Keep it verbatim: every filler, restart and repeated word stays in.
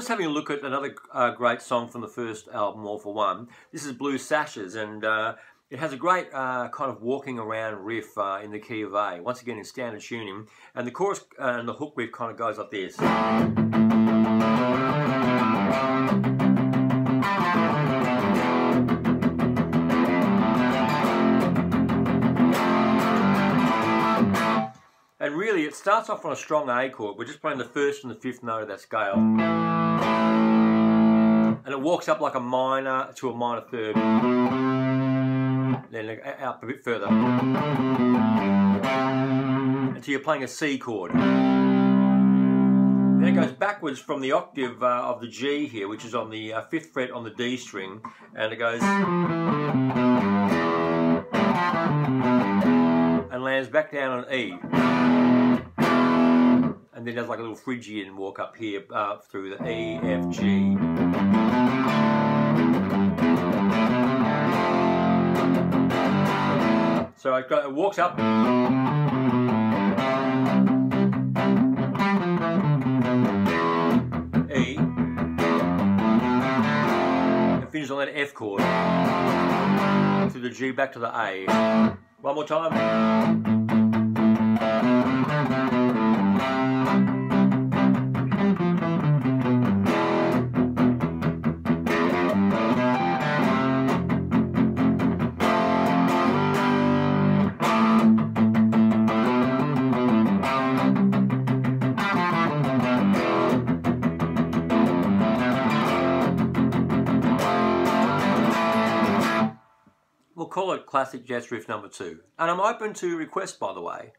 just having a look at another uh, great song from the first album, All for One. This is Blue Sashes, and uh, it has a great uh, kind of walking around riff uh, in the key of A, once again in standard tuning, and the chorus and the hook riff kind of goes like this. And really, it starts off on a strong A chord. We're just playing the first and the fifth note of that scale. And it walks up like a minor to a minor third. Then up a bit further. Until you're playing a C chord. Then it goes backwards from the octave uh, of the G here, which is on the uh, fifth fret on the D string. And it goes... and lands back down on E. And then does like a little Phrygian walk up here uh, through the E, F, G. So it, go, it walks up. E. And finishes on that F chord. To the G, back to the A. One more time. We'll call it classic jazz riff number two. And I'm open to requests, by the way.